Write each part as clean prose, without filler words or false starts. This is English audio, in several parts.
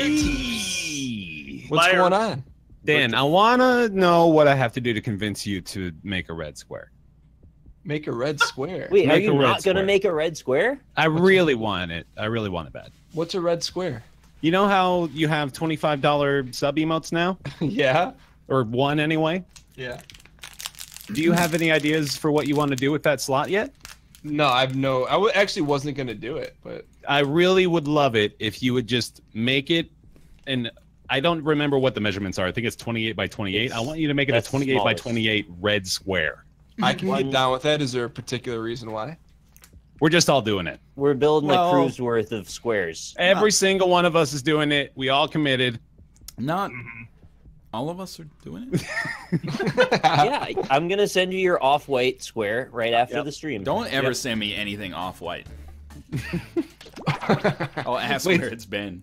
Hey. What's going on? Dan, I want to know what I have to do to convince you to make a red square. Make a red square? Wait, are you not going to make a red square? I really want it. I really want it bad. What's a red square? You know how you have $25 sub emotes now? Yeah. Or one anyway? Yeah. Do you have any ideas for what you want to do with that slot yet? No, I've no... I actually wasn't going to do it, but... I really would love it if you would just make it and... I don't remember what the measurements are. I think it's 28 by 28. I want you to make it a 28 by 28 red square. I can get down with that. Is there a particular reason why? We're just all doing it. We're building a crew's worth of squares. Every single one of us is doing it. We all committed. Not all of us are doing it. Yeah, I'm going to send you your off-white square right after the stream. Don't ever send me anything off-white. I'll ask where it's been.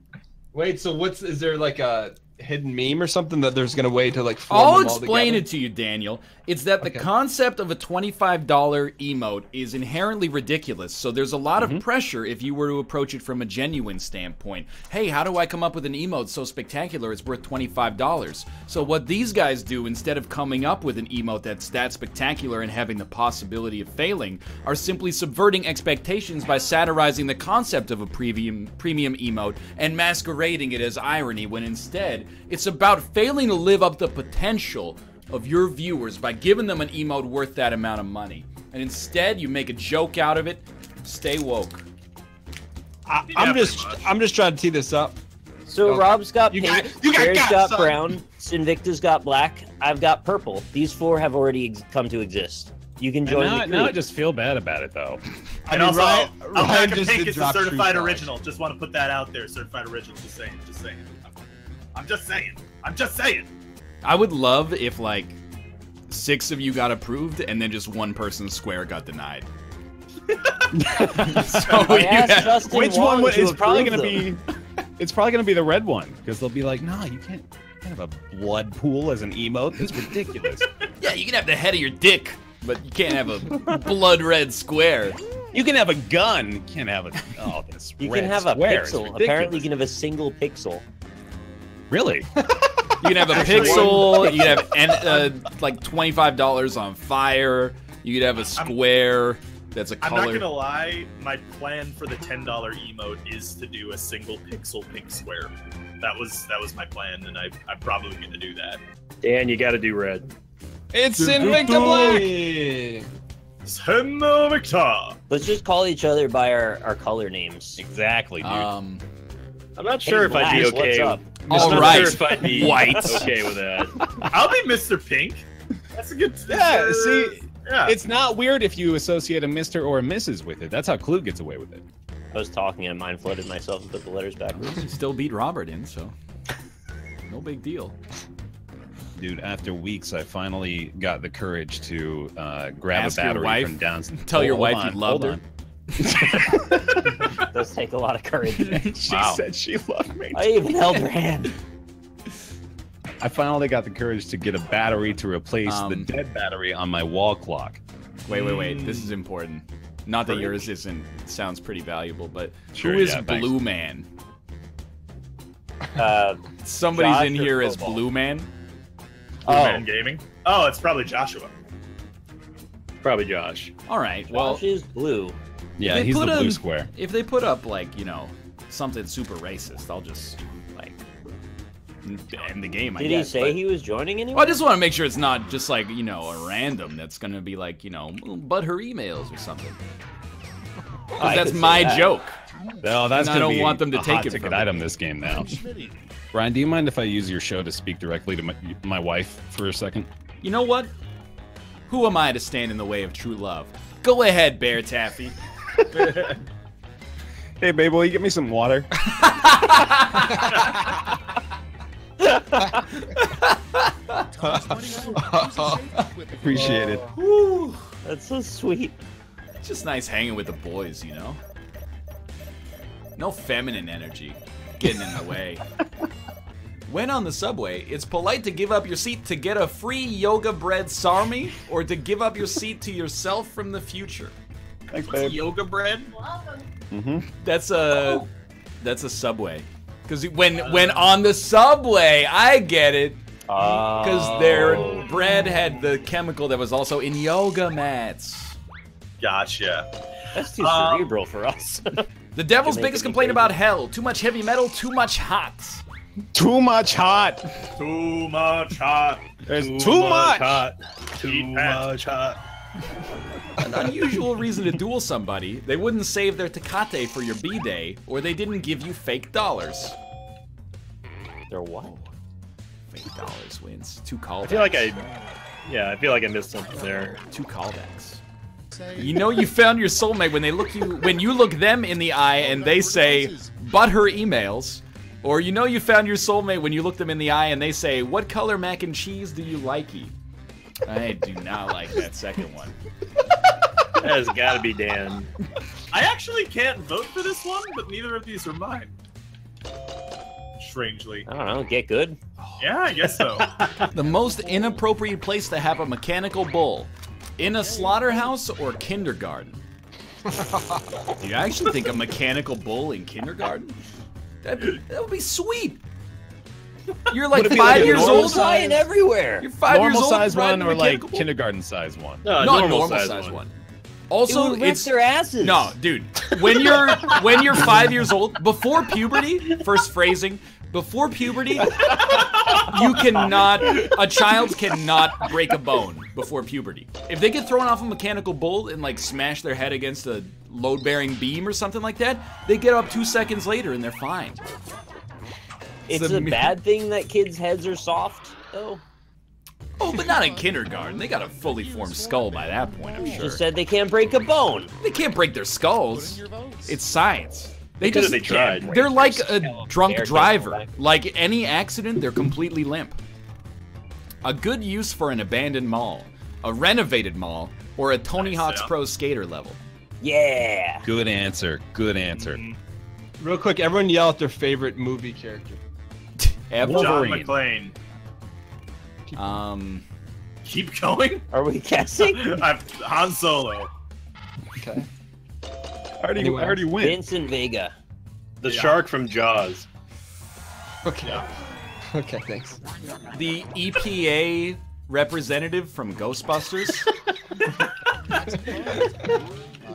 Wait, so what's, is there like a hidden meme or something that there's gonna wait to like form them all together? I'll explain it to you, Daniel. It's that the concept of a $25 emote is inherently ridiculous, so there's a lot of pressure if you were to approach it from a genuine standpoint. Hey, how do I come up with an emote so spectacular it's worth $25? So what these guys do, instead of coming up with an emote that's that spectacular and having the possibility of failing, are simply subverting expectations by satirizing the concept of a premium emote and masquerading it as irony, when instead it's about failing to live up the potential of your viewers by giving them an emote worth that amount of money. And instead, you make a joke out of it. Stay woke. I'm just trying to tee this up. So Rob's got pink, Barry's got brown, Sinvicta's got black, I've got purple. These four have already come to exist. You can join the crew. Now I just feel bad about it, though. And also, Ryan just pink is a certified original. Just want to put that out there, certified original. Just saying, just saying. I'm just saying. I'm just saying. I would love if, like, 6 of you got approved and then just one person's square got denied. Which one is probably going to be... It's probably going to be the red one, because they'll be like, nah, you can't have a blood pool as an emote. That's ridiculous. Yeah, you can have the head of your dick, but you can't have a blood red square. You can have a gun. You can't have a... Oh, this red square. You can have a pixel. Apparently, you can have a single pixel. Really? You can have a pixel, you can have like $25 on fire, you could have a square that's a color. I'm not going to lie, my plan for the $10 emote is to do a single pixel pink square. That was my plan, and I'm probably going to do that. Dan, you got to do red. It's Sinvicta Black! Hello, Victor! Let's just call each other by our color names. Exactly, dude. I'm not sure if I'd be okay. I'd be okay with that. I'll be Mr. Pink. That's a good. Yeah, see, it's not weird if you associate a Mr. or a Mrs. with it. That's how Clue gets away with it. I was talking and mind flooded myself and put the letters backwards. You still beat Robert in, so no big deal. Dude, after weeks, I finally got the courage to grab a battery from downstairs. Tell your wife you love her. It does take a lot of courage. She said she loved me. I even held her hand. I finally got the courage to get a battery to replace the dead battery on my wall clock. Wait, wait, wait. This is important. Not that yours isn't. Sounds pretty valuable, but sure, who is Blueman? Somebody's Josh in here as Blueman. Blueman Gaming. Oh, it's probably Joshua. Probably Josh. All right. Well, Josh is blue. Yeah, he's the blue square. If they put up, like, you know, something super racist, I'll just, like, end the game, I guess. Did he say he was joining anyone? Well, I just want to make sure it's not just, like, you know, a random that's going to be, like, you know, but her emails or something. Because that's my joke. No, that's going to be a hot ticket item this game now. Ryan, do you mind if I use your show to speak directly to my wife for a second? You know what? Who am I to stand in the way of true love? Go ahead, Bear Taffy. Hey, babe, will you get me some water? Appreciate it. Woo, that's so sweet. It's just nice hanging with the boys, you know? No feminine energy getting in the way. When on the subway, it's polite to give up your seat to get a free yoga bread sarmi, or to give up your seat to yourself from the future. Thanks, babe. Yoga bread? That's a Subway. Because when on the subway, I get it. Because their bread had the chemical that was also in yoga mats. Gotcha. That's too cerebral for us. The devil's biggest complaint about hell. Too much heavy metal, too much hot. Too much hot. Too much hot. There's too much hot. Too much hot. An unusual reason to duel somebody. They wouldn't save their Tecate for your B-Day, or they didn't give you fake dollars. They're what? Fake dollars wins. Two callbacks. I feel like I missed something there. Two callbacks. You know you found your soulmate when they look you look them in the eye and they say, "But her emails." Or you know you found your soulmate when you look them in the eye and they say, "What color mac and cheese do you likey?" I do not like that second one. That has got to be Dan. I actually can't vote for this one, but neither of these are mine. Strangely. I don't know, get good? Yeah, I guess so. The most inappropriate place to have a mechanical bull. In a slaughterhouse or kindergarten? Do you actually think a mechanical bull in kindergarten? That would be sweet. You're like 5 years old, flying everywhere. You're 5 years old. Normal size one or like kindergarten size one? No, normal size one. Also, it would wreck their asses. No, dude. When you're 5 years old, before puberty, first phrasing, before puberty, you cannot. A child cannot break a bone before puberty. If they get thrown off a mechanical bull and like smash their head against a load-bearing beam or something like that, they get up 2 seconds later and they're fine. It's a bad thing that kids' heads are soft, though. Oh, but not in kindergarten. They got a fully formed skull by that point, I'm sure. You just said they can't break a bone. They can't break their skulls. It's science. They tried. They're like a drunk driver. Like any accident, they're completely limp. A good use for an abandoned mall, a renovated mall, or a Tony Hawk's Pro Skater level. Yeah. Good answer. Good answer. Mm-hmm. Real quick, everyone yell at their favorite movie character. Wolverine. John McClane. Keep going? Are we guessing? Han Solo. Okay. I already win. Vincent Vega. The shark from Jaws. Okay. Yeah. Okay, thanks. The EPA representative from Ghostbusters.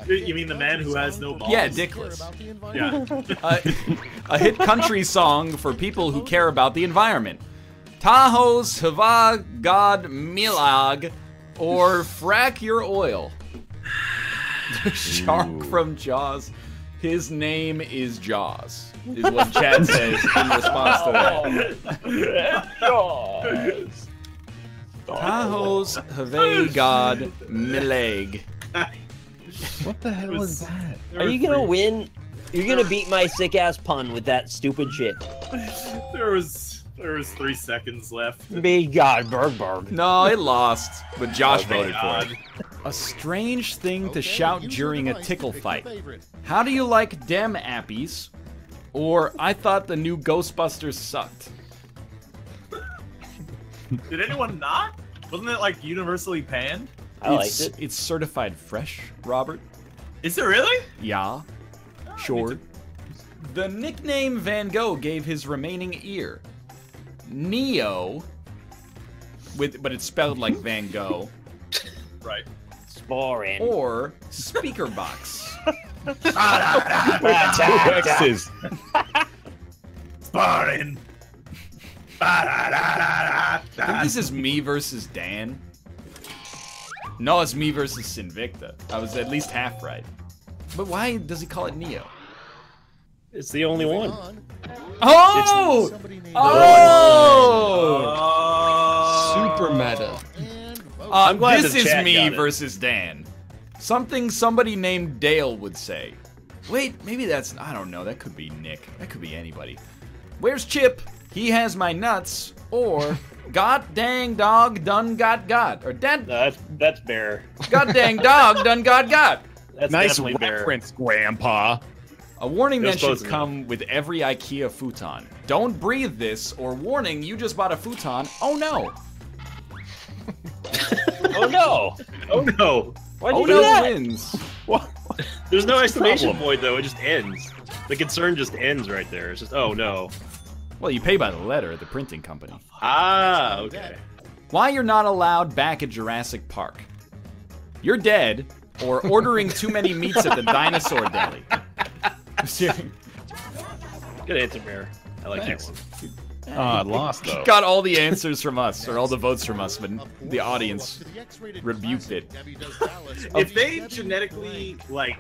You mean the man who has no balls? Yeah, Dickless. Yeah. A hit country song for people who care about the environment. Tahoe, Hava, God, Milag, or Frack Your Oil. Shark from Jaws. His name is Jaws, is what Chad says in response to that. Jaws. Tahoe, Hava, God, Milag. What the hell was that? Are you gonna win? You're gonna beat my sick ass pun with that stupid shit. There was 3 seconds left. Me God, Bergberg. No, it lost, but Josh voted for it. A strange thing to shout during a tickle fight. How do you like dem appies? Or I thought the new Ghostbusters sucked. Did anyone not? Wasn't it like universally panned? I liked it. It's certified fresh, Robert. Is it really? Yeah. Oh, sure. The nickname Van Gogh gave his remaining ear. Neo. But it's spelled like Van Gogh. Right. It's boring. Or speaker box. Two X's. Boring. I think this is me versus Dan. No, it's me versus Sinvicta. I was at least half right. But why does he call it Neo? It's the only one. Oh! Oh! Super meta. I'm glad this is me versus Dan. Something somebody named Dale would say. Wait, maybe that's... I don't know. That could be Nick. That could be anybody. Where's Chip? He has my nuts. Or... God dang dog done got. Or dead. No, that's Bear. God dang dog done got. That's nice reference, Bear. Grandpa. A warning that should come with every IKEA futon. Don't breathe this, or warning, you just bought a futon. Oh no. Oh no. Oh no. Why do you do that? Wins. What? There's no exclamation point though, it just ends. The concern just ends right there. It's just, oh no. Well, you pay by the letter at the printing company. Ah, okay. Why you're not allowed back at Jurassic Park. You're dead, or ordering too many meats at the dinosaur deli. Good answer, Bear. I like that one. Oh, I lost, though. Got all the answers from us, or all the votes from us, but the audience rebuked it. If they genetically, like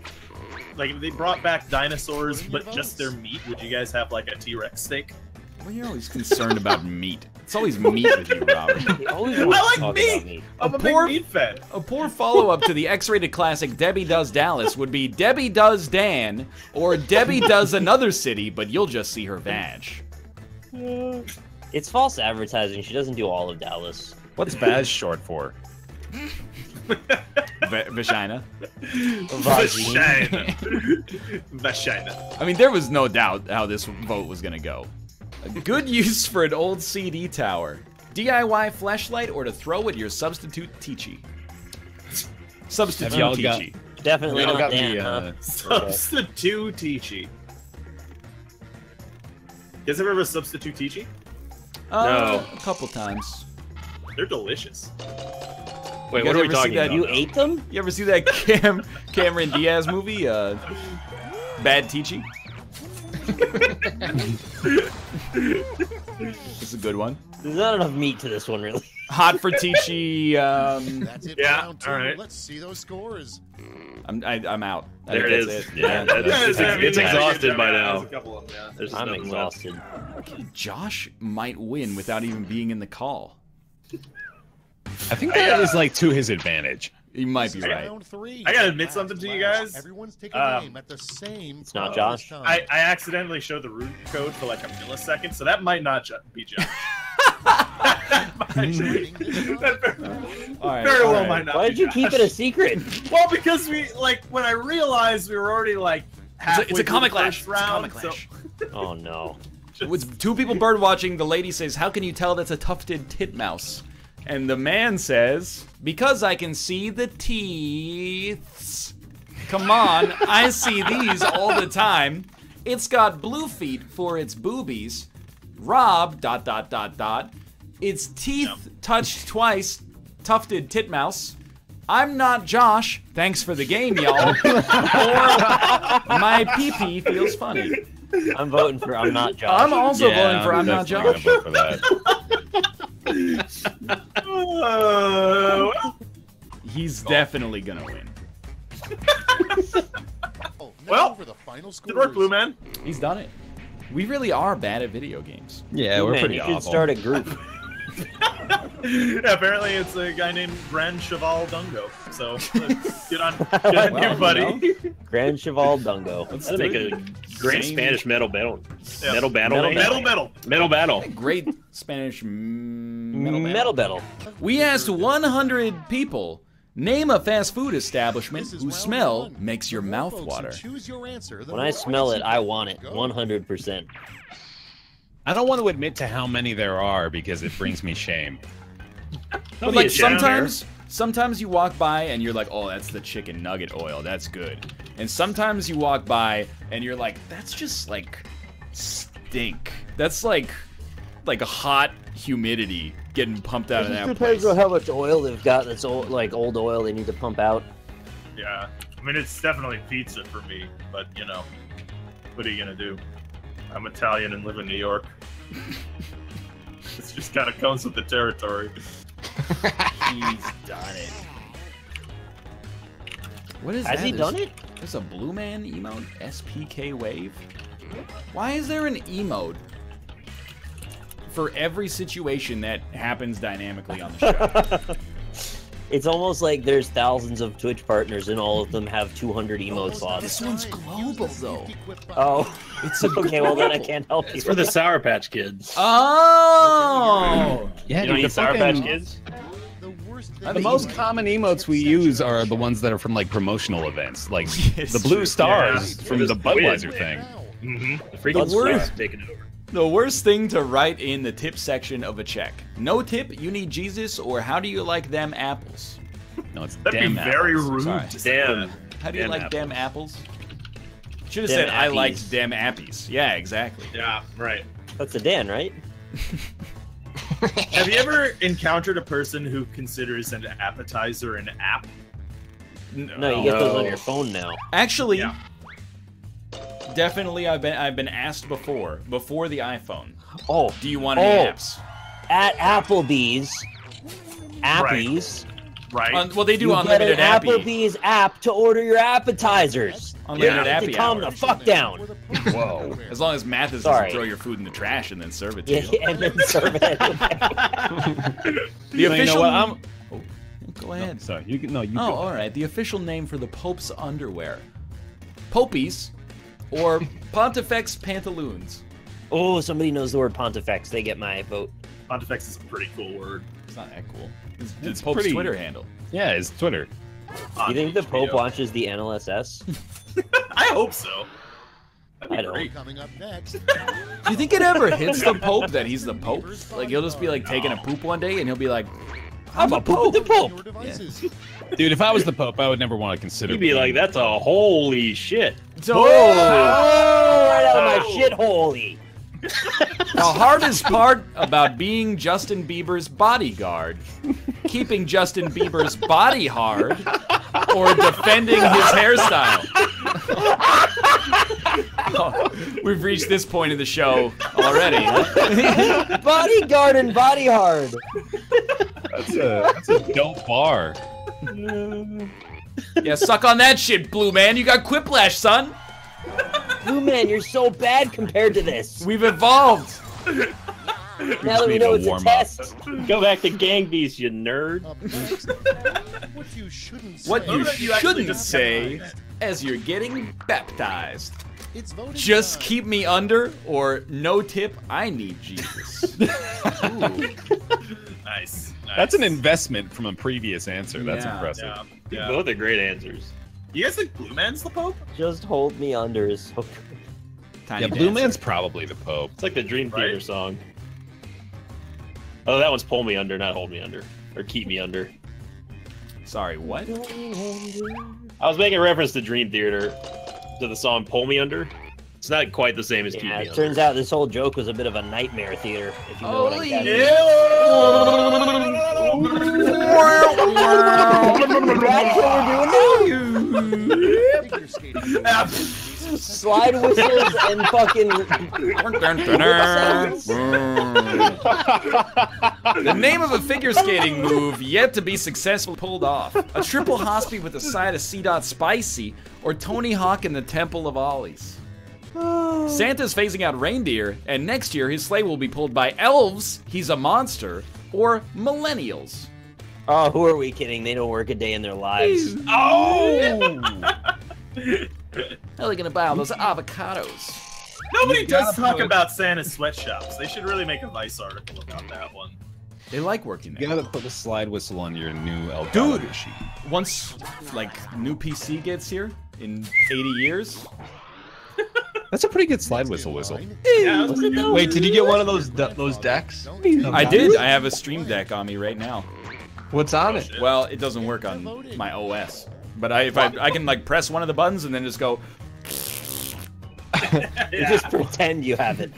they brought back dinosaurs, but just their meat, would you guys have, like, a T-Rex steak? Well, you're always concerned about meat. It's always meat with you, Robert. I like meat! I'm a big meat fan. A poor follow-up to the X-rated classic Debbie Does Dallas would be Debbie Does Dan, or Debbie Does Another City, but you'll just see her vag. It's false advertising. She doesn't do all of Dallas. What's Vaz short for? Vagina. Vagina. Vagina. I mean, there was no doubt how this vote was gonna go. A good use for an old CD tower. DIY flashlight or to throw at your substitute teachy. Substitute teachy. Definitely not Dan, huh? Substitute teachy. You guys ever have a substitute teachy? No. A couple times. They're delicious. Wait, what are we talking about? You ate them? You ever see that Cameron Diaz movie? Bad Teachy? This is a good one. There's not enough meat to this one, really. Hot for Teachy. That's it. Yeah, all right. Let's see those scores. I'm out. There it is. Yeah, it's exhausted by now. I'm exhausted. Josh might win without even being in the call. I think that is like to his advantage. You might be right. I gotta admit something to you guys. Everyone's taking aim at the same. It's not Josh. I accidentally showed the root code for like a millisecond, so that might not be Josh. Very well might not. Why did you keep it a secret? Well, because we when I realized we were already like halfway through the first round. It's a comic clash. So... Oh no! With two people bird watching, the lady says, "How can you tell that's a tufted titmouse?" And the man says, "Because I can see the teeth. Come on, I see these all the time. It's got blue feet for its boobies. Rob ... Its teeth touched twice. Tufted titmouse. I'm not Josh. Thanks for the game, y'all. Or my pee-pee feels funny." I'm voting for I'm not Josh. I'm also voting for I'm not Josh. Vote for that. He's definitely gonna win. Well, good work, Blue Man. He's done it. We really are bad at video games. Yeah, we're pretty awful. You should start a group. Yeah, apparently it's a guy named Grand Cheval Dungo. So get on well, buddy. You know, Grand Cheval Dungo. Let's make a great Spanish metal battle. Yeah. Metal battle. Metal battle. Great Spanish metal battle. We asked 100 people. Name a fast food establishment whose smell makes your mouth water. When I smell it, I want it, 100%. I don't want to admit to how many there are because it brings me shame. But like sometimes you walk by and you're like, oh, that's the chicken nugget oil, that's good. And sometimes you walk by and you're like, that's just like stink. That's like a hot humidity getting pumped out of that place. It depends on how much oil they've got that's old, like old oil they need to pump out. Yeah. I mean, it's definitely pizza for me, but, you know, what are you going to do? I'm Italian and live in New York. It's just kind of comes with the territory. He's done it. What is that? Has he done it? There's a Blue Man emote, SPK Wave. Why is there an emote for every situation that happens dynamically on the show? It's almost like there's thousands of Twitch partners and all of them have 200 emote slots. This one's global, though. Oh. It's okay, well, then I can't help you. It's for the Sour Patch Kids. Oh! Yeah, you don't eat Sour Patch Kids? The most common emotes we use are the ones that are from, like, promotional events. Like, the blue stars from the Budweiser thing. Mm-hmm. The freaking stars taking it over. The worst thing to write in the tip section of a check. No tip, you need Jesus, or how do you like them apples? No, it's damn apples. That'd be very rude. Damn. How do you like them apples? Should have said, appies. I liked damn appies. Yeah, exactly. Yeah, right. That's a Dan, right? Have you ever encountered a person who considers an appetizer an app? No, you get those on your phone now. Actually, yeah. Definitely I've been asked before the iPhone. Oh. Do you want any apps? At Applebee's. Appies. Right. Well, they do you unlimited appy. Applebee's app to order your appetizers. Unlimited appy hours. Calm the fuck down. Whoa. As long as Mathis doesn't throw your food in the trash and then serve it to you. Yeah, and then serve it. The official. You know what? Go ahead. No, sorry. You go. All right. The official name for the Pope's underwear, Popies, or Pontifex pantaloons. Oh, somebody knows the word Pontifex. They get my vote. Pontifex is a pretty cool word. It's not that cool. It's Pope's pretty... Twitter handle. Yeah, it's Twitter. You think the Pope watches the NLSS? I hope so. I don't. Coming up next. Do you think it ever hits the Pope that he's the Pope? Like he'll just be like taking a poop one day and he'll be like, "I'm a Pope." The Pope. Yeah. Dude, if I was the Pope, I would never want to consider. You'd be like, "That's a holy shit." Right out of my shit holy. The hardest part about being Justin Bieber's bodyguard, keeping Justin Bieber's body hard, or defending his hairstyle. Oh, we've reached this point in the show already. Bodyguard and body hard. That's a dope bar. Yeah, suck on that shit, Blueman. You got Quiplash, son. Blueman, you're so bad compared to this. We've evolved. Now that we know it's a test. Go back to Gang Beast, you nerd. What you shouldn't say as you're getting baptized. Just keep me under or no tip, I need Jesus. Nice. That's an investment from a previous answer. That's impressive. Yeah. Yeah. Both are great answers. You guys think Blueman's the Pope? Just hold me under is so good. Tiny Blueman's probably the Pope. It's like the Dream Theater song. Oh, that one's pull me under, not hold me under. Or keep me under. Sorry, what? I was making reference to Dream Theater, to the song Pull Me Under. It's not quite the same as keep me under. Yeah, it turns out this whole joke was a bit of a nightmare theater, if you know what I mean. Slide whistles and fucking. The name of a figure skating move yet to be successfully pulled off. A triple hospie with a side of C. Spicy, or Tony Hawk in the Temple of Ollies. Santa's phasing out reindeer, and next year his sleigh will be pulled by elves, he's a monster, or millennials. Oh, who are we kidding? They don't work a day in their lives. Oh! How are they gonna buy all those avocados? Nobody does talk about Santa's sweatshops. They should really make a Vice article about that one. They like working there. You gotta put the slide whistle on your new Elgato. Dude! Machine. Once, like, new PC gets here in 80 years... That's a pretty good slide whistle. Yeah, wait, did you get one of those decks? I did. I have a Stream Deck on me right now. What's on it? Well, it doesn't work on my OS, but if I can like press one of the buttons and then just go. You just pretend you have it.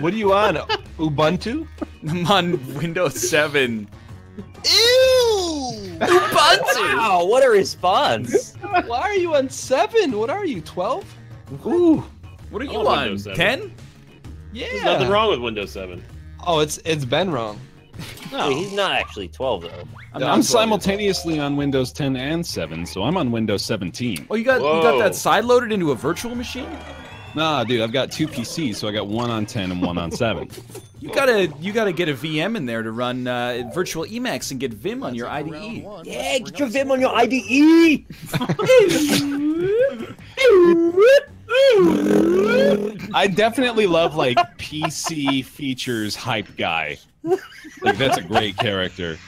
What are you on? Ubuntu? I'm on Windows 7. Ew! Ubuntu! Wow, what a response! Why are you on 7? What are you, 12? Ooh! What are you on? 10? Yeah. There's nothing wrong with Windows 7. Oh, it's been wrong. No, wait, he's not actually 12 though. I'm simultaneously on Windows 10 and 7, so I'm on Windows 17. Oh, you got that side-loaded into a virtual machine? Nah, dude, I've got 2 PCs, so I got one on 10 and one on 7. You gotta get a VM in there to run virtual Emacs and get Vim on your IDE. Yeah, get your Vim on your IDE. I definitely love like PC features hype guy. Like, that's a great character.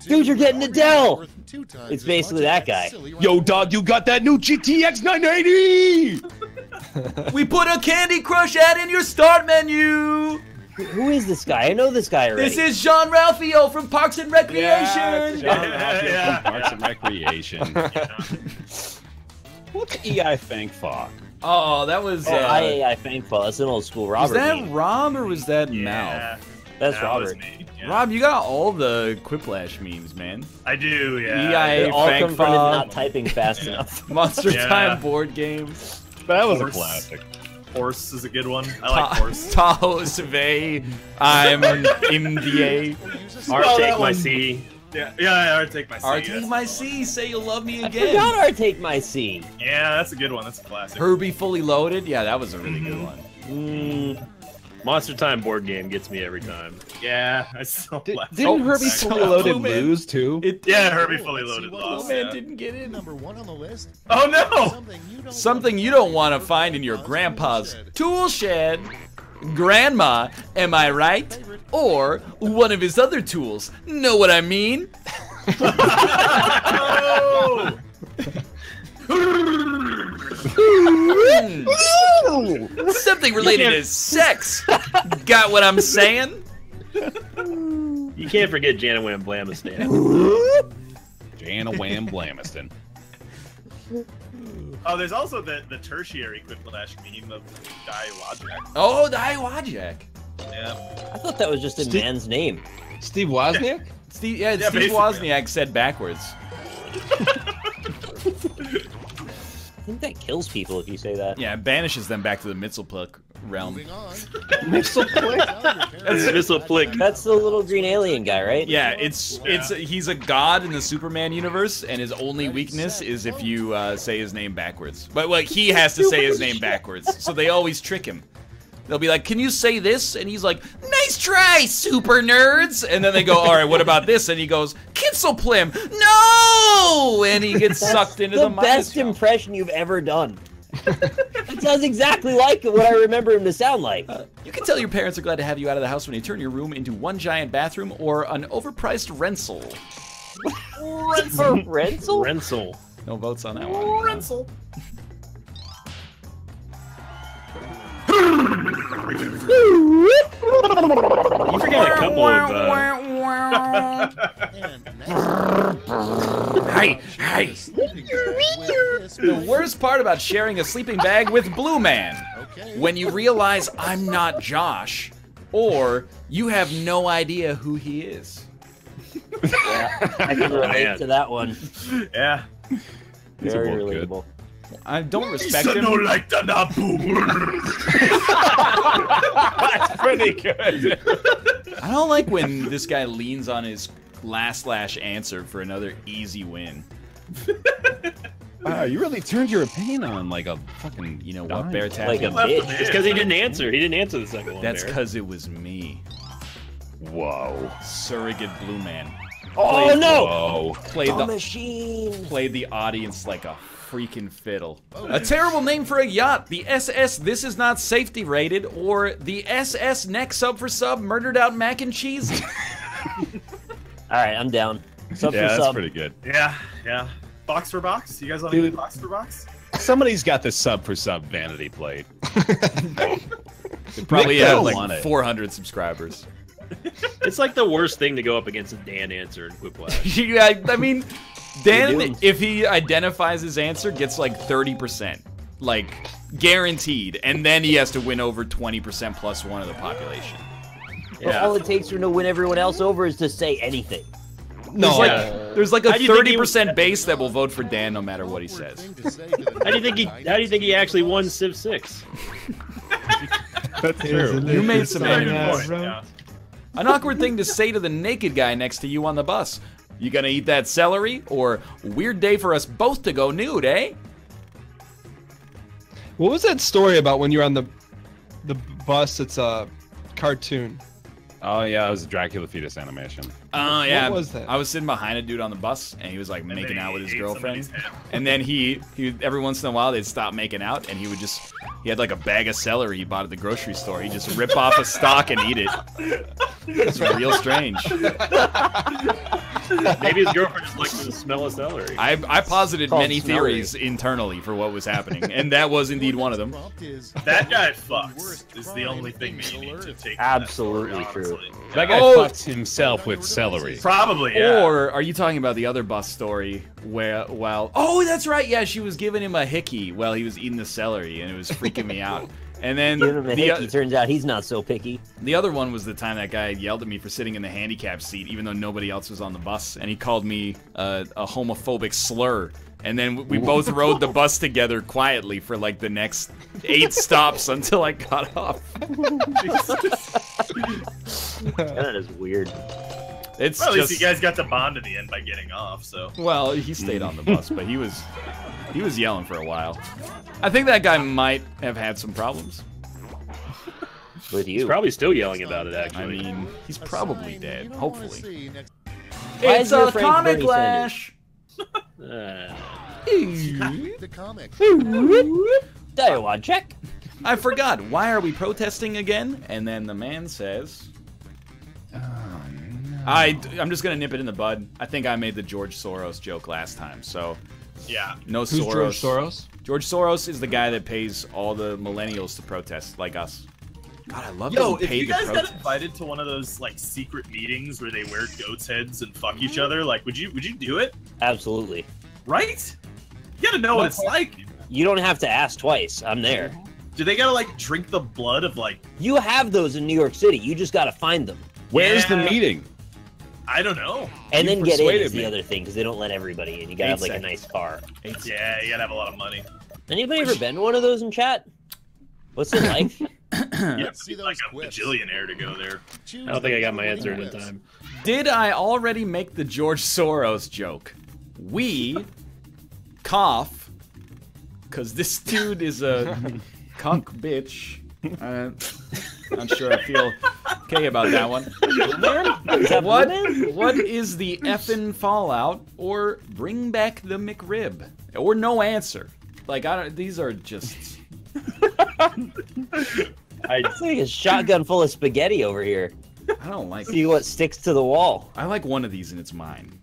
Dude, you're getting Adele! It's basically that guy. Yo, dog, you got that new GTX 980! We put a Candy Crush ad in your start menu! Who is this guy? I know this guy already. This is Jean-Ralphio from Parks and Recreation! Yeah, Jean-Ralphio from Parks and Recreation. What the EI Fang Fog? Oh, that was. Oh, I thankful. That's an old school Robert. Was that Rob or was that Mal? That's Robert. Yeah. Rob, you got all the Quiplash memes, man. I do, yeah. EIA, all come from not typing fast enough. Monster Time board games. That was a classic. Horse is a good one. I like horse. Tahoe, Survey, I'm MDA. Take my C. Yeah, yeah, Take My C. Take My C, Say You'll Love Me Again. I forgot Take My C. Yeah, that's a good one. That's a classic. Herbie Fully Loaded. Yeah, that was a really good one. Monster Time board game gets me every time. Yeah, I still laugh. Didn't Herbie Fully Loaded lose too? Yeah, Herbie Fully Loaded lost. Blueman didn't get in #1 on the list. Oh no! Something you don't want to find in your grandpa's tool shed. Grandma, am I right? Or one of his other tools? Know what I mean? Oh! Something related to sex. Got what I'm saying? You can't forget Jana Wham Blamiston. Jana Wham Blamiston. Oh, there's also the tertiary Quiplash meme of Diywajak. Oh, Diywajak. Yeah. I thought that was just a man's name. Steve Wozniak? Steve, yeah, Steve basically. Wozniak said backwards. I think that kills people if you say that. Yeah, it banishes them back to the Mxyzptlk realm. Mxyzptlk? That's Mxyzptlk. That's the little green alien guy, right? Yeah, it's he's a god in the Superman universe, and his only weakness is if you say his name backwards. But well, he has to say his name backwards, so they always trick him. They'll be like, "Can you say this?" And he's like, "Nice try, super nerds!" And then they go, "All right, what about this?" And he goes, "Kitzelplim!" No! And he gets sucked into the best impression you've ever done. It sounds exactly like what I remember him to sound like. You can tell your parents are glad to have you out of the house when you turn your room into one giant bathroom or an overpriced rental. Rental? Rental. No votes on that one. Rental. You forgot a couple of Hey! The worst part about sharing a sleeping bag with Blueman, when you realize I'm not Josh, or you have no idea who he is. Yeah, I can relate to that one. Yeah. Very relatable. I don't respect him. Like That's pretty good. I don't like when this guy leans on his last slash answer for another easy win. Wow, you really turned your opinion on like a fucking, you know what, Bear Taffy. Like a bitch. It's because he didn't answer. He didn't answer the second one. That's because it was me. Whoa. Surrogate Blueman. Oh no! Whoa. Played the machine. Played the audience like a freaking fiddle. A terrible name for a yacht. The SS This Is Not Safety Rated, or the SS Neck Sub for Sub Murdered Out Mac and Cheese. Alright, I'm down. Sub for sub. That's pretty good. Yeah, yeah. Box for box? You guys want to do box for box? Somebody's got this sub for sub vanity plate. It probably has like 400 subscribers. It's like the worst thing to go up against a Dan answer in Quiplash. Yeah, I mean... Dan, if he identifies his answer, gets like 30%, like guaranteed, and then he has to win over 20% plus one of the population. Yeah. All it takes for him to win everyone else over is to say anything. No, there's like a 30% base that will vote for Dan no matter what he says. How do you think he actually won Civ 6? That's true. You made some point. Yeah. An awkward thing to say to the naked guy next to you on the bus. You gonna eat that celery? Or, weird day for us both to go nude, eh? What was that story about when you were on the bus? It's a cartoon. Oh yeah, it was a Dracula fetus animation. Oh yeah. What was that? I was sitting behind a dude on the bus, and he was like making out with his girlfriend. And then he every once in a while, they'd stop making out, and he would just, he had like a bag of celery he bought at the grocery store. He'd just rip off a stalk and eat it. It's real strange. Maybe his girlfriend just likes the smell of celery. I posited many theories internally for what was happening, and that was indeed one of them. That guy fucks is the only thing that you need to take. Absolutely true. That guy fucks himself with celery. Probably, yeah. Or are you talking about the other bus story where, well, oh, that's right, yeah, she was giving him a hickey while he was eating the celery, and it was freaking me out. And then give him a hickey. Turns out he's not so picky. The other one was the time that guy yelled at me for sitting in the handicap seat, even though nobody else was on the bus, and he called me a homophobic slur. And then we both rode the bus together quietly for like the next 8 stops until I got off. That is weird. It's well, at least you guys got to bond at the end by getting off. So well, he stayed on the bus, but he was yelling for a while. I think that guy might have had some problems. With you, he's probably still yelling about it. Actually, I mean, he's probably dead. Hopefully. It's a comic flash. The comic. Dialogue check. I forgot. Why are we protesting again? And then the man says, I'm just gonna nip it in the bud. I think I made the George Soros joke last time, so yeah. No Soros. Who's George Soros? George Soros is the guy that pays all the millennials to protest, like us. God, I love that. Yo, if you guys got invited to one of those like secret meetings where they wear goat's heads and fuck each other, like would you do it? Absolutely. Right? You gotta know what it's like. You don't have to ask twice. I'm there. Do they gotta like drink the blood of like? You have those in New York City. You just gotta find them. Where's the meeting? I don't know. And you then get in is the other thing, because they don't let everybody in. You gotta have like a nice car. Yeah, you gotta have a lot of money. Anybody ever been to one of those in chat? What's it like? Yeah, see, like a bajillionaire to go there. I don't think I got my answer in time. Did I already make the George Soros joke? We cough, because this dude is a cuck bitch. I'm sure I feel okay about that one. What is the effing fallout, or bring back the McRib, or no answer? Like I don't. These are just. It's like a shotgun full of spaghetti over here. I don't like. See what sticks to the wall. I like one of these and it's mine.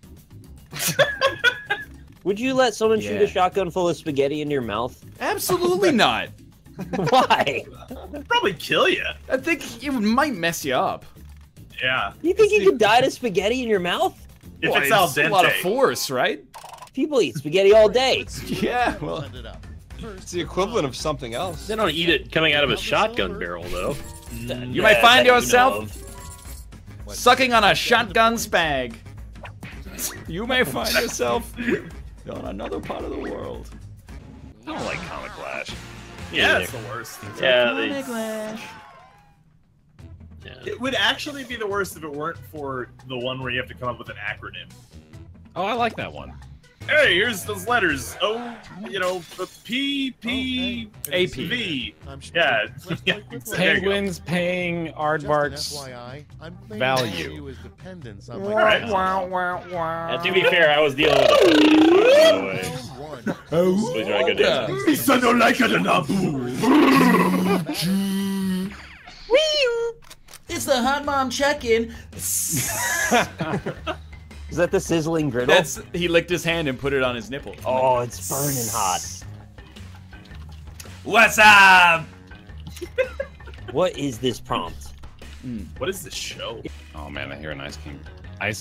Would you let someone shoot a shotgun full of spaghetti into your mouth? Absolutely not. Why? It'd probably kill you. I think it might mess you up. Yeah. You think you could die to spaghetti in your mouth? If it's al dente. A lot of force, right? People eat spaghetti all day. Yeah. Well, it's the equivalent of something else. They don't eat it coming out of a shotgun barrel, though. You might find yourself sucking on a shotgun spag. You may find yourself on another part of the world. I don't like Comic Clash. Yeah, that's the worst. It's It would actually be the worst if it weren't for the one where you have to come up with an acronym. Oh, I like that one. Hey, here's those letters. Oh, you know, P, A, P, V. Yeah. Penguins paying Aardvark's value. Now, to be fair, I was dealing with it. Oh, please, I don't like it enough. It's the hot mom check-in. Is that the sizzling griddle? That's, he licked his hand and put it on his nipple. Oh, it's burning hot. What's up? What is this prompt? What is this show? Oh man, I hear an ice cream truck. I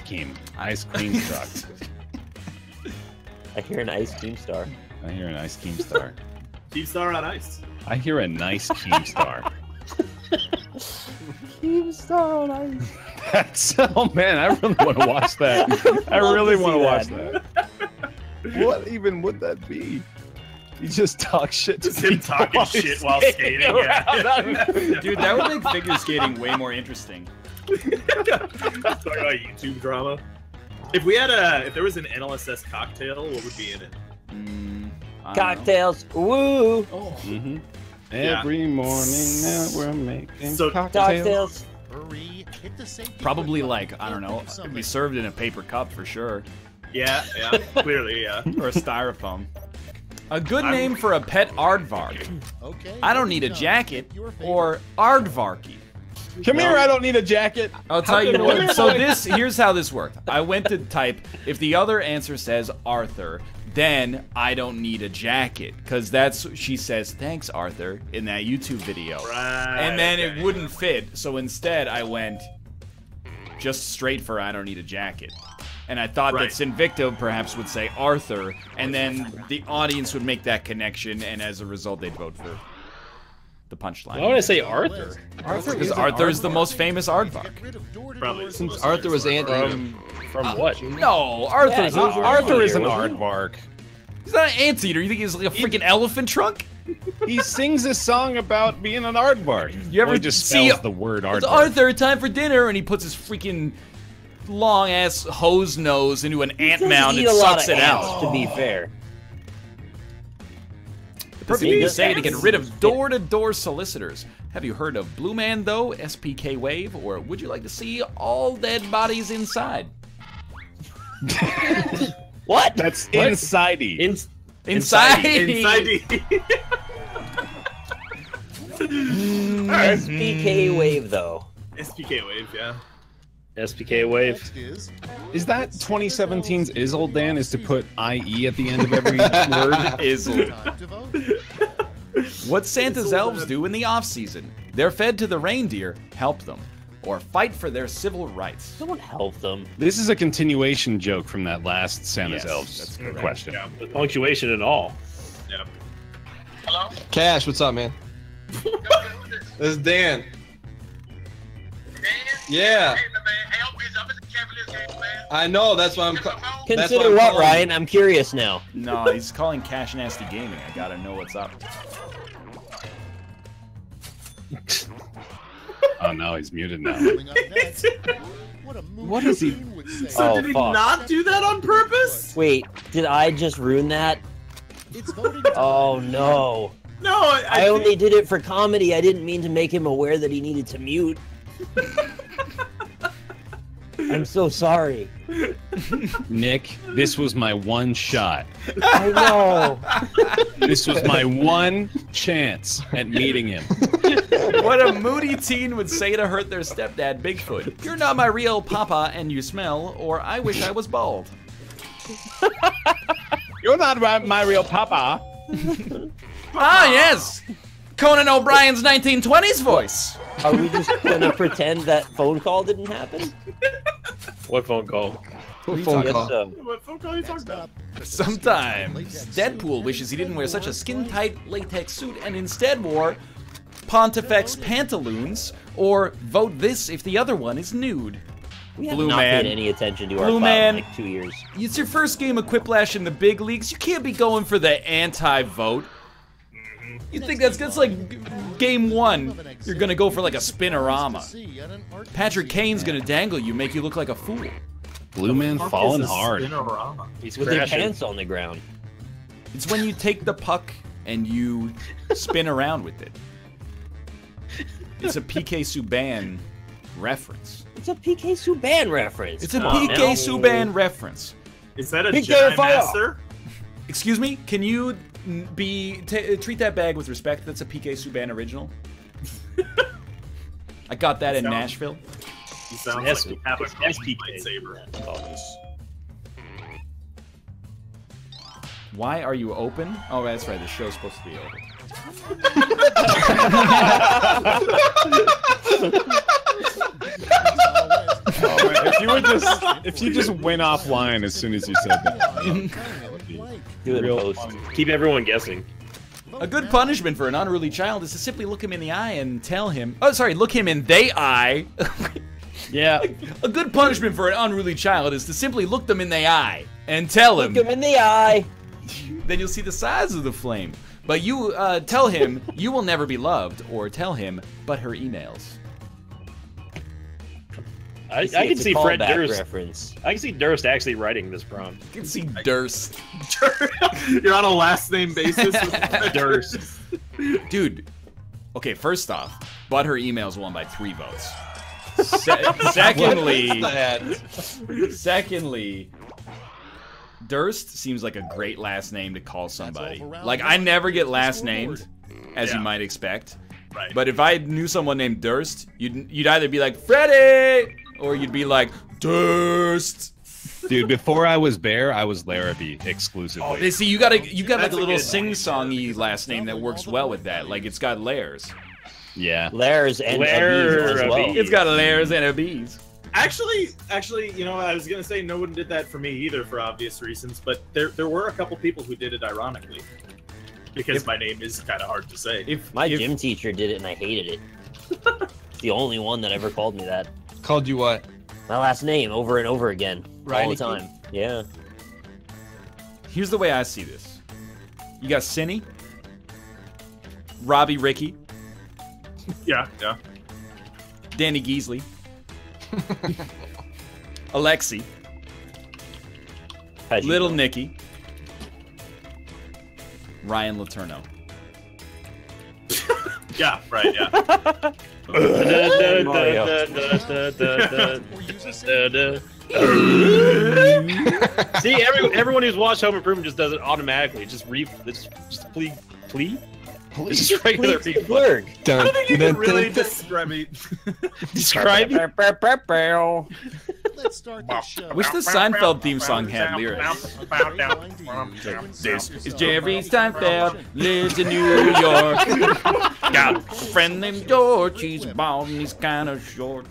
hear an ice Keemstar. I hear an ice Keemstar. Keemstar on ice. I hear a nice Keemstar. Keemstar on ice. That's, oh man, I really want to watch that. I really want to watch that. What even would that be? You just talk shit to people. Talking shit while skating. Dude, that would make figure skating way more interesting. Talking about YouTube drama. If we had if there was an NLSS cocktail, what would be in it? Cocktails. Woo. Oh. Mm-hmm. Every morning now we're making cocktails. Probably like, I don't know, it'd be served in a paper cup for sure. Yeah, yeah, clearly, yeah. Or a styrofoam. A good name for a pet Aardvark. Okay. I don't need a jacket, or Aardvarky. Come here, I don't need a jacket. I'll tell you what. So here's how this worked. I went to type, if the other answer says Arthur, then I don't need a jacket, because that's, she says, thanks Arthur, in that YouTube video. Right, and then it wouldn't fit, so instead I went, just straight for I don't need a jacket. And I thought that Sinvicta perhaps would say Arthur, and then the audience would make that connection, and as a result, they'd vote for the punchline. Why would I say Arthur? Because Arthur is the most famous aardvark. Probably. Since Arthur was anteater. From what? No, Arthur's not. Arthur is an aardvark. He's not an anteater. You think he's like a freaking elephant trunk? He sings a song about being an aardvark. You ever just see the word aardvark? It's Arthur, time for dinner, and he puts his freaking long ass hose nose into an ant mound and sucks it out. To be fair, the perfect thing to say to get rid of door-to-door solicitors. Have you heard of Blueman though? SPK Wave, or would you like to see all dead bodies inside? What? That's insidey. SPK Wave though. SPK Wave, yeah. SPK Wave. Is that 2017's Izzle, Dan, is to put IE at the end of every word? Izzle. What Santa's elves do in the off-season? They're fed to the reindeer, help them, or fight for their civil rights. Someone help them. This is a continuation joke from that last Santa's elves question. Yeah, with punctuation and all. Yep. Hello? Cash, what's up, man? This is Dan. Yeah. I know, that's why I'm Consider what, Ryan? I'm curious now. No, he's calling Cash Nasty Gaming. I gotta know what's up. Oh no, he's muted now. What is he? So did he not do that on purpose? Wait, did I just ruin that? Oh no. No, I only did it for comedy. I didn't mean to make him aware that he needed to mute. I'm so sorry. Nick, this was my one shot. I know. This was my one chance at meeting him. What a moody teen would say to hurt their stepdad, Bigfoot. You're not my real papa and you smell, or I wish I was bald. You're not my real papa. Ah, yes. Conan O'Brien's 1920s voice. Are we just gonna pretend that phone call didn't happen? What phone call? What phone call are you talking about? Sometimes Deadpool wishes he didn't wear such a skin-tight latex suit and instead wore Pontifex pantaloons, or vote this if the other one is nude. We have not paid any attention to our file in like 2 years. It's your first game of Quiplash in the big leagues. You can't be going for the anti-vote. You think that's like game one. You're gonna go for like a spinorama. Patrick Kane's gonna dangle you, make you look like a fool. Blue man falling hard. Spinorama? He's with their pants on the ground. It's when you take the puck and you spin around with it. It's a PK Subban reference. It's a PK Subban reference. It's a PK Subban reference. Is that a Jedi Master? Excuse me? Can you treat that bag with respect? That's a PK Subban original. I got that in Nashville. You sound like you have a SPK lightsaber. Why are you open? Oh, that's right. The show's supposed to be over. Oh, man. If you just went offline as soon as you said that. Keep everyone guessing. A good punishment for an unruly child is to simply look him in the eye and tell him. Oh, sorry, look him in they eye. Yeah. A good punishment for an unruly child is to simply look them in the eye and tell him. Look him in the eye. Then you'll see the size of the flame. But you tell him you will never be loved, or tell him but her emails. I can see Fred Durst. Reference. I can see Durst actually writing this prompt. You can see Durst. You're on a last name basis with Durst. Dude, okay, first off, but her emails won by 3 votes. Secondly, Durst seems like a great last name to call somebody. Like, I never get last named, as you might expect. Right. But if I knew someone named Durst, you'd either be like, Freddy! Or you'd be like, Durst! Dude, before I was Bear, I was Larabee exclusively. Oh, see, you got like a little sing-songy last name that works well with that. Like, it's got layers. Yeah. Layers and a B's as well. It's got layers and a B's. Actually, you know, I was gonna say no one did that for me either, for obvious reasons. But there were a couple people who did it ironically, because my name is kind of hard to say. If my gym teacher did it and I hated it. It's the only one that ever called me that. Called you what? My last name over and over again, all the time. Yeah. Here's the way I see this: you got Sinny, Robbie Ricky. Yeah, yeah. Danny Geasley. Alexi. Little Nicky. Ryan Letourneau. Yeah, right, yeah. See, everyone who's watched Home Improvement just does it automatically. It just plea. It's just regular people. I don't think you can really describe it. Let's start the show. I wish the Seinfeld theme song had lyrics. This is Jerry Seinfeld, lives in New York. Got a friend named George, he's bald and he's kind of short.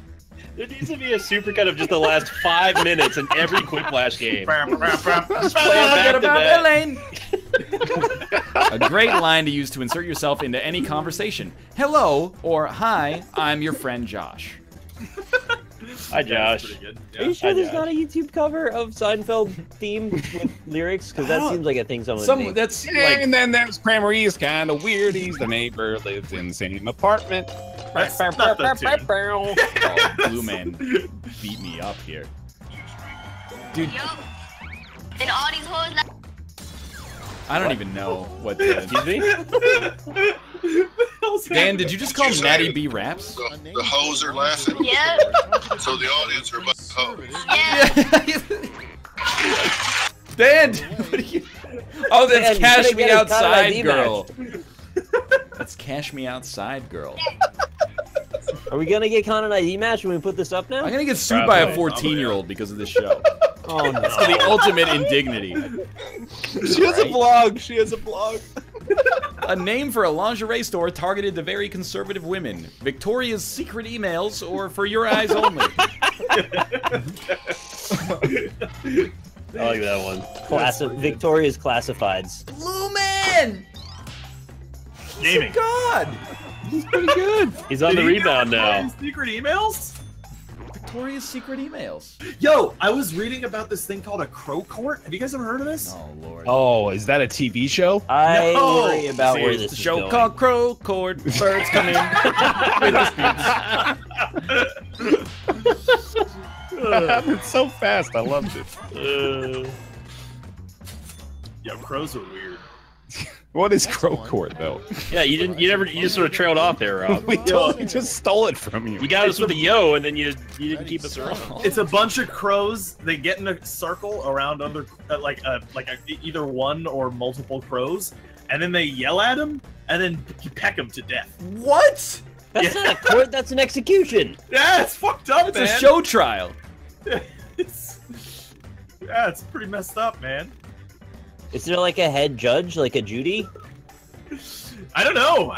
There needs to be a supercut of just the last 5 minutes in every Quiplash game. A great line to use to insert yourself into any conversation. Hello or hi, I'm your friend Josh. Hi, Josh. Yeah, are you sure there's not a YouTube cover of Seinfeld theme with lyrics? Because that seems like a thing someone made. That's like... And then there's Kramer. He's kind of weird. He's the neighbor, lives in the same apartment. Oh, Blueman beat me up here. Dude. I don't even know what the... Dan, did you just call Natty B raps? The hoes are laughing. Yeah. So the audience are about the hoes. Yeah. Dan, what are you... Oh, that's Cash Me Outside Girl. That's Cash Me Outside Girl. Are we gonna get Con an ID match when we put this up now? I'm gonna get sued by a 14-year-old because of this show. Oh no. It's the ultimate indignity. She has a blog. She has a blog. A name for a lingerie store targeted to very conservative women. Victoria's Secret emails or for your eyes only. I like that one. Victoria's Classifieds. Blueman! Naming. God! He's pretty good. He's on the rebound now. Secret emails? Victoria's Secret emails. Yo, I was reading about this thing called a crow court. Have you guys ever heard of this? Oh Lord. Oh, is that a TV show? I worry about where this is going. Show called Crow Court. Birds come in. That happened so fast. I loved it. Yeah, crows are weird. What is Crow Court though? Yeah, you just sort of trailed off there, Rob. We totally just stole it from you. You got us with a yo, and then you didn't keep us around. It's a bunch of crows. They get in a circle around other, either one or multiple crows, and then they yell at them, and then you peck them to death. What? That's not a court. That's an execution. Yeah, it's fucked up, man. It's a show trial. It's pretty messed up, man. Is there like a head judge, like a Judy? I don't know.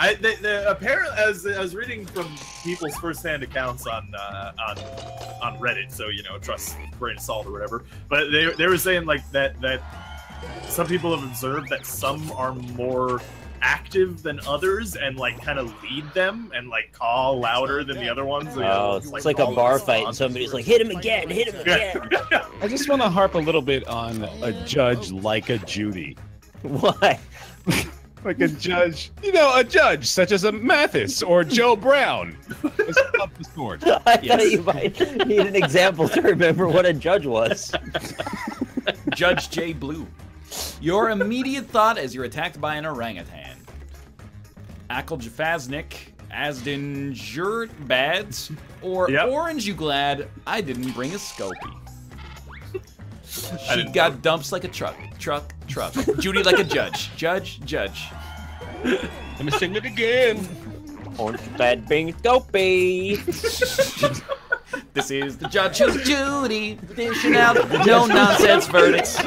Apparently, I was reading from people's first-hand accounts on Reddit, so you know, trust grain of salt or whatever. But they were saying like that some people have observed that some are more active than others and like kind of lead them and like call louder than the other ones. Oh, it's like a bar fight and somebody's like, hit him again, hit him again. I just want to harp a little bit on a judge like a Judy. Why? Like a judge, you know, a judge such as a Mathis or Joe Brown. It's up the score. I thought you might need an example to remember what a judge was. Judge Jay Blue. Your immediate thought as you're attacked by an orangutan. Akil Jafaznik, Asdin Jurtbads, or Orange you glad I didn't bring a Scopey. She got dumps like a truck. Judy like a judge. Let me sing it again. Orange glad bring a Scopey. This is the judge's Judy, dishing out the no-nonsense verdicts.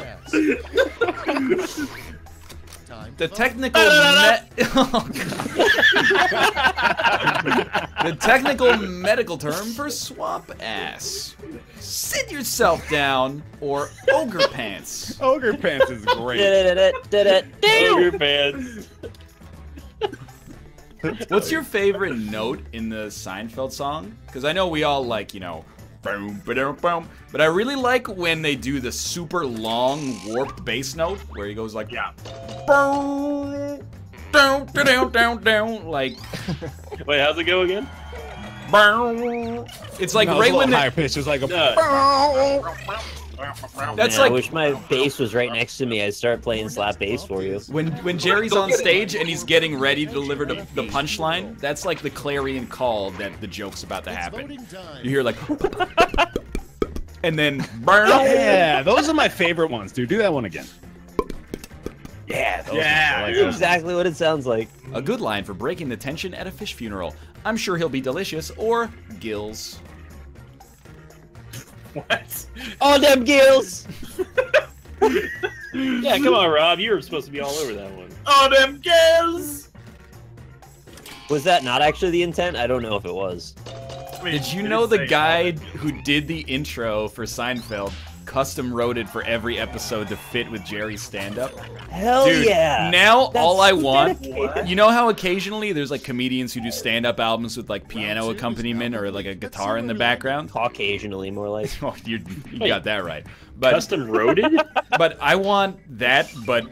The technical the technical medical term for swamp ass. sit yourself down, or Ogre Pants. Ogre Pants is great. Ogre Pants. What's your favorite note in the Seinfeld song? Because I know we all like, you know, boom, ba-dum, boom, but I really like when they do the super long warped bass note where he goes like, yeah, boom, down, down, down, down, like. Wait, how's it go again? It's like no, right when higher pitch. It was like a. That's man, like. I wish my bass was right next to me. I'd start playing slap bass for you. When Jerry's on stage and he's getting ready to deliver the punchline, that's like the clarion call that the joke's about to happen. You hear like. And then. Yeah, those are my favorite ones, dude. Do that one again. Yeah, those ones. Like exactly what it sounds like. A good line for breaking the tension at a fish funeral. I'm sure he'll be delicious, or gills. What? All them gills! Yeah, come on, Rob. You were supposed to be all over that one. All them gills! Was that not actually the intent? I don't know if it was. Wait, did you know the guy who did the intro for Seinfeld custom roaded for every episode to fit with Jerry's stand-up? Hell dude, yeah! Now that's all I want, you know how occasionally there's like comedians who do stand-up albums with like piano accompaniment or like a guitar in the background? Occasionally, more like. Oh, you got that right. But, custom roaded? But I want that, but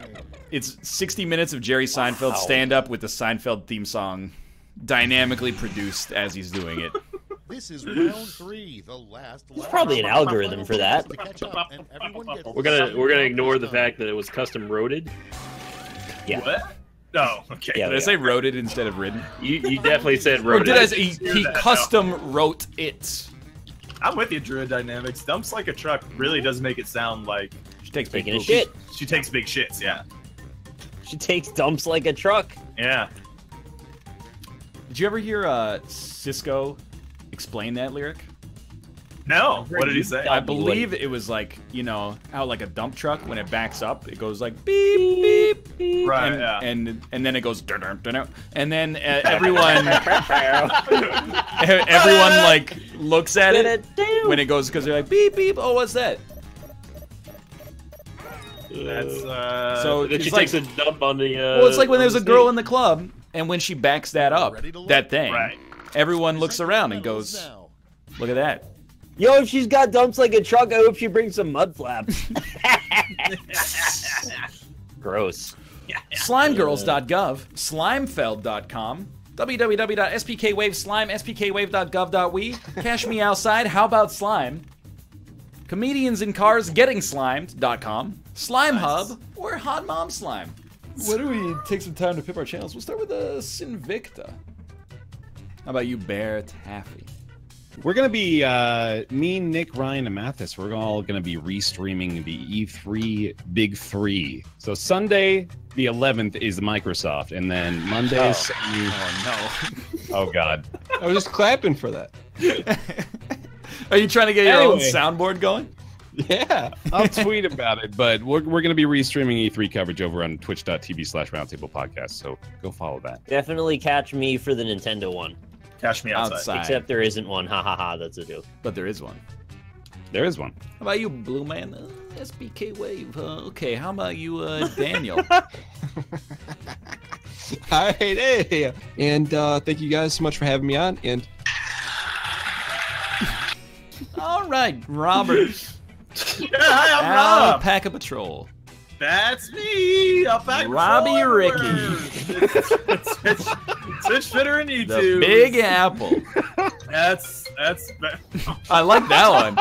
it's 60 minutes of Jerry Seinfeld stand-up with the Seinfeld theme song dynamically produced as he's doing it. This is round three, the last. There's probably an algorithm for that. We're gonna ignore the fact that it was custom roaded. Yeah. What? No. Okay. Yeah, did I say roaded instead of ridden? You definitely said roaded. Or did I say he custom wrote it? I'm with you, Druid Dynamics. Dumps like a truck really does make it sound like she takes big a shit. She takes big shits. Yeah. She takes dumps like a truck. Yeah. Did you ever hear Cisco explain that lyric? No. What did he say? I believe it was like, you know, how like a dump truck when it backs up, it goes like beep beep beep, right? And yeah. and then it goes dun, dun, dun, dun, and then everyone like looks at it when it goes because they're like beep beep. Oh, what's that? That's so that she takes a dump on the. Well, it's like when there's a girl in the club, and when she backs that up, that thing. Right. Everyone looks around and goes, look at that. Yo, if she's got dumps like a truck, I hope she brings some mud flaps. Gross. Slimegirls.gov, slimefeld.com, www.spkwave.slime, spkwave.gov.we, cash me outside, how about slime, comedians in cars getting slimed.com, slime hub, or hot mom slime. Why do we take some time to pip our channels? We'll start with Sinvicta. How about you, Bear Taffy? We're going to be, me, Nick, Ryan, and Mathis, we're all going to be restreaming the E3 Big 3. So Sunday, the 11th, is Microsoft, and then Monday... Oh, no. Oh, God. I was just clapping for that. Are you trying to get your own soundboard going? Yeah, I'll tweet about it, but we're going to be restreaming E3 coverage over on twitch.tv/roundtablepodcast, so go follow that. Definitely catch me for the Nintendo one. Cash me outside. Except there isn't one. Ha ha ha. That's a joke. But there is one. There is one. How about you, Blueman? SPK Wave. Okay. How about you, Daniel? All right. Hey. And thank you guys so much for having me on. And all right, Robert. Yeah, hi, I'm Rob. Pack a patrol. That's me. I'll pack a patrol. Robbie Ricky. It's Twitter and YouTube. The Big Apple. That's. I like that one.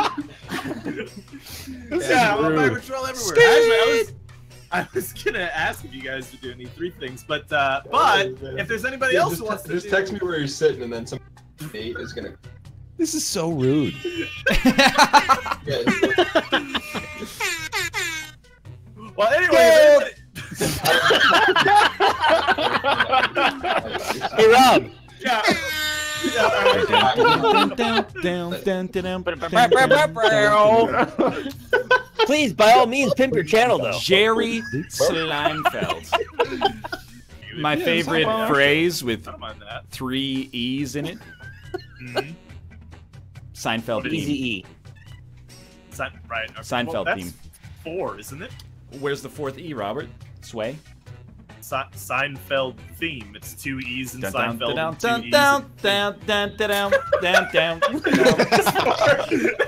Yeah, I'll pack a patrol everywhere. Actually, I was gonna ask if you guys would do any three things, but if there's anybody else who wants to, just text me where you're sitting, and then some date is gonna. This is so rude. Well, anyway. Hey, Rob. Yeah. Please, by all means, pimp your channel, though. Jerry Seinfeld. My favorite phrase with three E's in it. Mm-hmm. Seinfeld. Easy E. Right. Okay. Seinfeld well, that's theme. Four, isn't it? Where's the fourth E, Robert? Sway? Seinfeld theme. It's two E's in Seinfeld.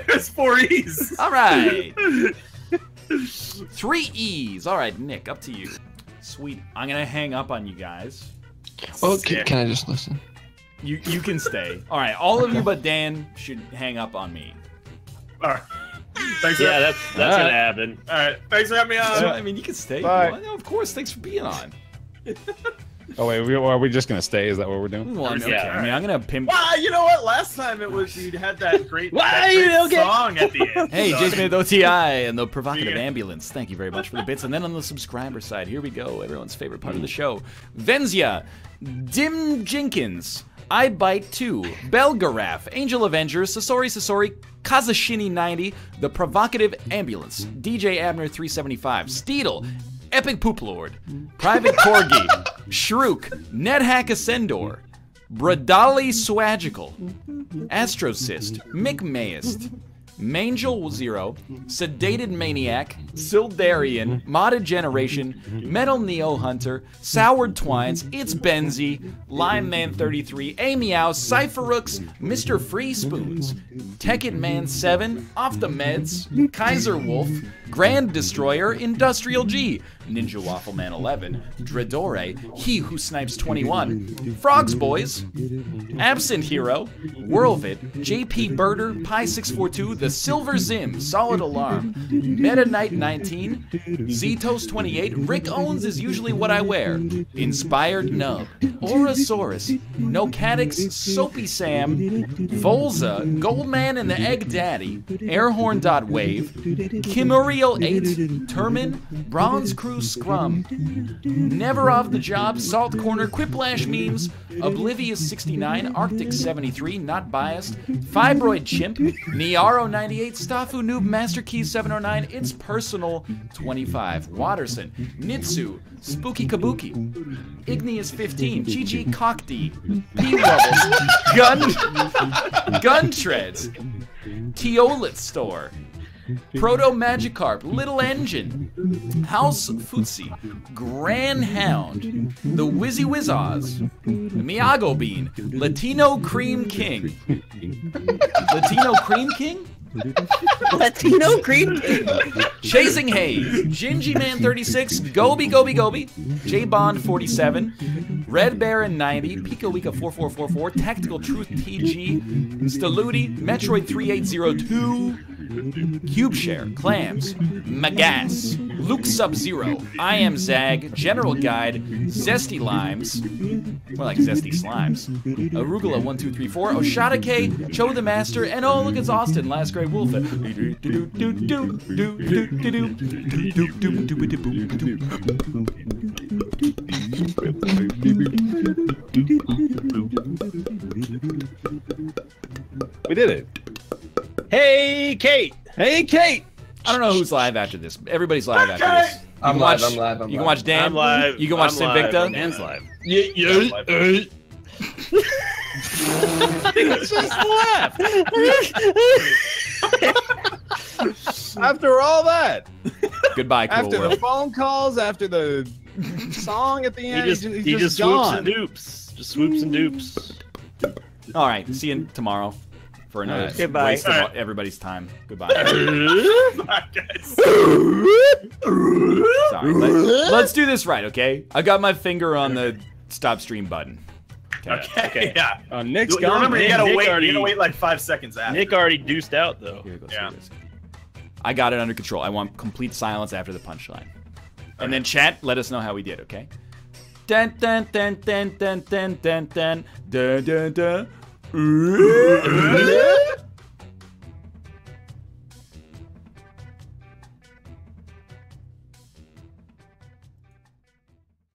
There's four E's. All right. Three E's. All right, Nick, up to you. Sweet. I'm going to hang up on you guys. Oh, can I just listen? You can stay. All right, all of you but Dan should hang up on me. All right. Thanks yeah, that's gonna happen. All right, thanks for having me on. I mean, you can stay. Bye. Well, of course, thanks for being on. Oh wait, are we just gonna stay? Is that what we're doing? Well, yeah. Okay. Right. I mean, I'm gonna pimp. Well, you know what? Last time it was you had that great, song at the end. Hey, Jason made OTI and the provocative ambulance. Thank you very much for the bits. And then on the subscriber side, here we go. Everyone's favorite part of the show: Venzia, Dim Jenkins. I Bite 2, Belgaraf, Angel Avenger, Sasori, Kazashini90, The Provocative Ambulance, DJ Abner375, Steedle, Epic Poop Lord, Private Corgi, Shrook, NetHack Ascendor, Bradali Swagical, Astrocyst, McMayist, Mangel Zero, Sedated Maniac, Sildarian, Modded Generation, Metal Neo Hunter, Soured Twines, It's Benzie, Lime Man 33, Amyow, Cypherooks, Mr. Free Spoons, Tekken Man 7, Off the Meds, Kaiser Wolf, Grand Destroyer, Industrial G, Ninja Waffle Man 11, Dredore, He Who Snipes 21, Frogs Boys, Absent Hero, Whirlvid, JP Birder, Pi642, The Silver Zim, Solid Alarm, Meta Knight 19, Zetos 28, Rick Owens Is Usually What I Wear, Inspired Nub, Orosaurus, Nocatix, Soapy Sam, Volza, Goldman and the Egg Daddy, Airhorn.Wave, Kimuriel 8, Termin, Bronze Crew Scrum, Never Off the Job, Salt Corner, Quiplash Memes, Oblivious 69, Arctic 73, Not Biased, Fibroid Chimp, Niaro 98, Stafu Noob, Master Key 709, It's Personal 25, Watterson, Nitsu, Spooky Kabuki, Igneous 15, Gigi Cockdee, P-Wubbles, Gun Treads, Teolith Store, Proto Magikarp, Little Engine, House Futsi, Grand Hound, The Wizzy Wizz-Oz, Miago Bean, Latino Cream King. Latino Cream King? Latino Cream King. Chasing Haze, Gingy Man 36, Gobi, J Bond 47, Red Baron 90, Pika Wika 4444, Tactical Truth TG, Staludi, Metroid 3802. Cube Share, Clams, Magas, Luke Sub-Zero, I Am Zag, General Guide, Zesty Limes, more like Zesty Slimes, Arugula1234, Oshadake, Cho the Master, and oh look it's Austin, Last Grey Wolf. We did it. Hey, Kate! Hey, Kate! I don't know who's live after this. Everybody's live after this. I'm live. You can watch Dan. I'm live. You can watch Sinvicta. Dan's live. Yeah. It's just laugh. After all that. Goodbye, cool after world. The phone calls, after the song at the end, he just swoops and dupes. Just swoops and dupes. All right, see you tomorrow. For another waste of everybody's time. Goodbye. Bye, guys. Sorry, let's do this right, okay? I got my finger on the stop stream button. Okay. Yeah. Nick's gone. Remember, you gotta wait. You gotta wait like 5 seconds after. Nick already deuced out though. Here it goes, yeah. I got it under control. I want complete silence after the punchline. And then chat, let us know how we did, okay? Dun dun dun dun dun dun dun dun dun dun.